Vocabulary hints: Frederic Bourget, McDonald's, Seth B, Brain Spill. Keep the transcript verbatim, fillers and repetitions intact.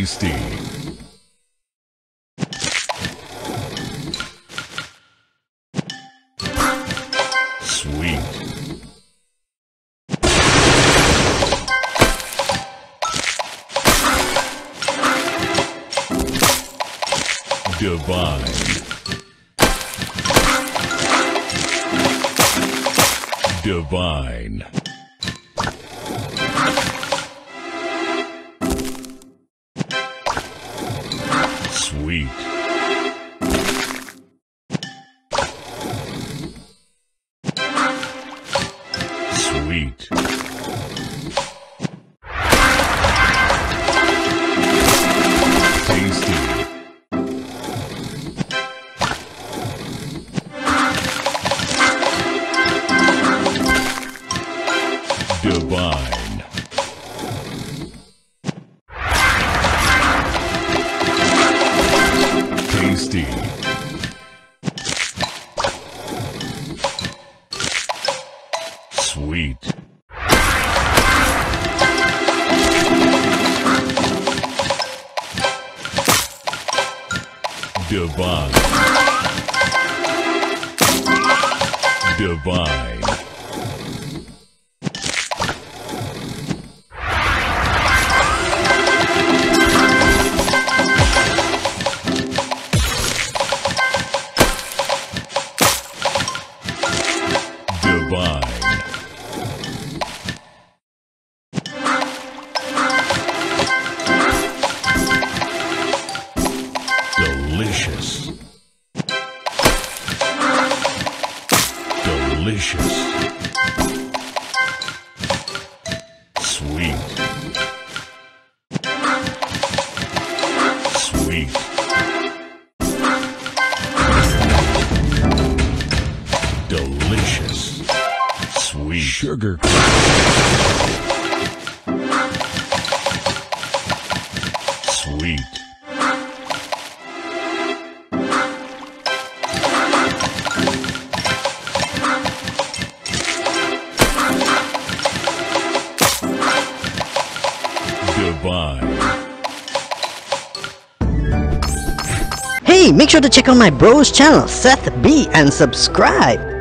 tasty. Sweet. Divine. Divine. Sweet. Sweet. Tasty. Divine. Tasty. Sweet. Divine. Divine. Divine. Delicious. Delicious. Sweet. Sweet. Delicious. Sweet. Sugar. Sweet. Divine. Hey, make sure to check out my bro's channel, Seth B, and subscribe.